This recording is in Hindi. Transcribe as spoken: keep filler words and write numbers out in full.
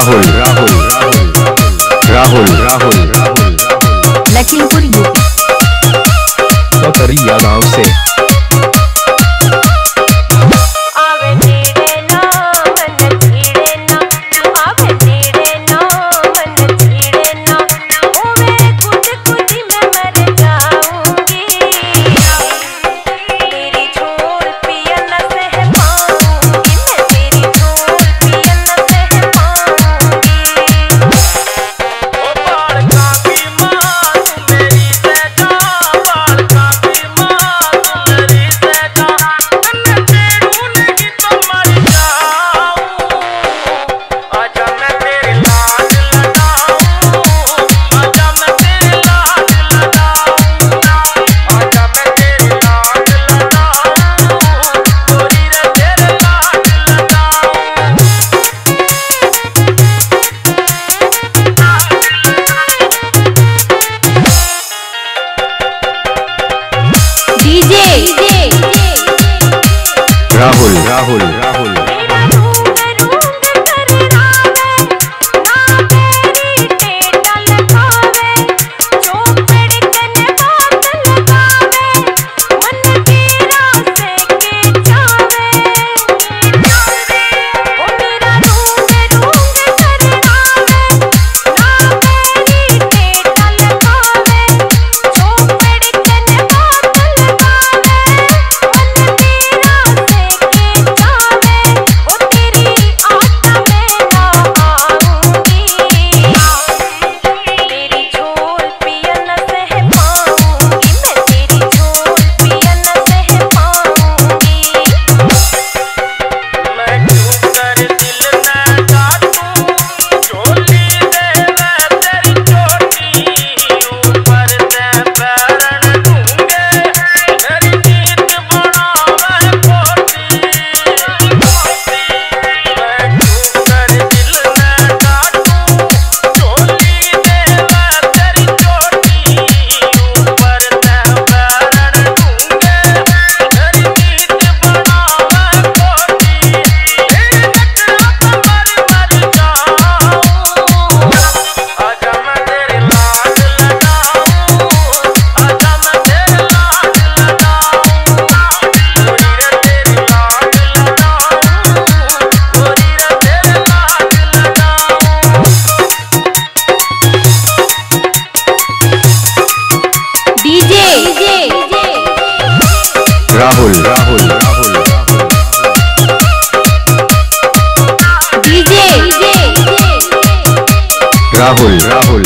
राहुल राहुल राहुल राहुल राहुल लखीमपुर यूपी पतरिया गांव से राहुल राहुल राहुल राहुल राहुल राहुल डीजे राहुल राहुल